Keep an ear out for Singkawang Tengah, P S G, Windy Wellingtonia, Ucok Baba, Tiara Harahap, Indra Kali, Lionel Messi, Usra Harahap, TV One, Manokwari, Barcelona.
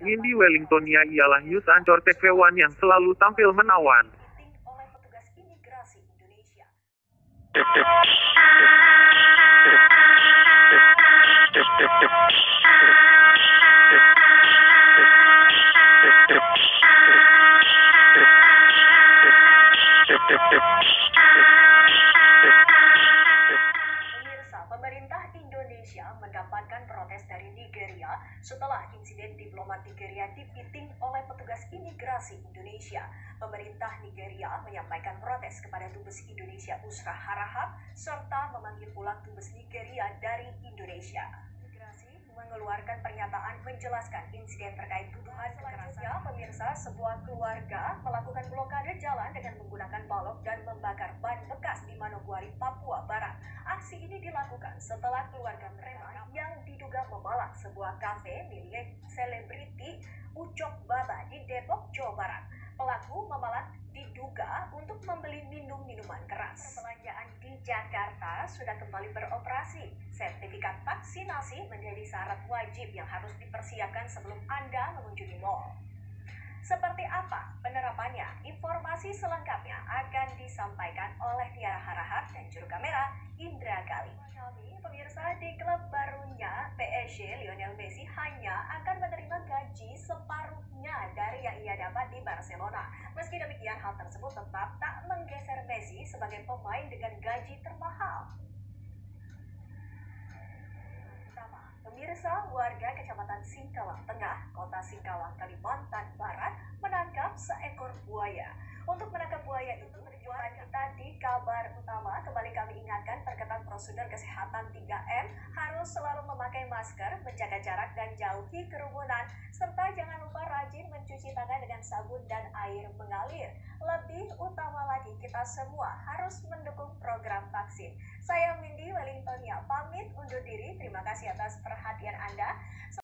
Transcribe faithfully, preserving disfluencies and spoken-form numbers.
Windy Wellingtonia ialah news anchor T V One yang selalu tampil menawan. Mendapatkan protes dari Nigeria setelah insiden diplomat Nigeria dipiting oleh petugas imigrasi Indonesia. Pemerintah Nigeria menyampaikan protes kepada Dubes Indonesia Usra Harahap serta memanggil pulang Dubes Nigeria dari Indonesia. Imigrasi mengeluarkan pernyataan menjelaskan insiden terkait tuduhan kekerasan. Pemirsa, sebuah keluarga melakukan blokade jalan dengan menggunakan balok dan membakar ban bekas di Manokwari, Papua Barat. Aksi ini dilakukan setelah keluarga mereka yang diduga memalak sebuah kafe milik selebriti Ucok Baba di Depok, Jawa Barat. Pelaku memalak diduga untuk membeli minum-minuman keras. Perbelanjaan di Jakarta sudah kembali beroperasi. Sertifikat vaksinasi menjadi syarat wajib yang harus dipersiapkan sebelum Anda mengunjungi mal. Seperti apa penerapannya? Informasi selengkapnya akan disampaikan oleh Tiara Harahap dan juru kamera Indra Kali. Pemirsa, di klub barunya P S G, Lionel Messi hanya akan menerima gaji separuhnya dari yang ia dapat di Barcelona. Meski demikian, hal tersebut tetap tak menggeser Messi sebagai pemain dengan gaji termahal. Pemirsa, warga Kecamatan Singkawang Tengah, Kota Singkawang, Kalimantan Barat menangkap seekor buaya. Untuk menangkap buaya itu, tujuan kita di kabar utama. Kembali kami ingatkan, terketat prosedur kesehatan tiga M, harus selalu memakai masker, menjaga jarak dan jauhi kerumunan, serta jangan lupa rajin mencuci tangan dengan sabun dan air mengalir. Lebih utama lagi, kita semua harus mendukung program vaksin. Saya Windy Wellingtonia pamit undur diri. Terima kasih atas perhatian Anda.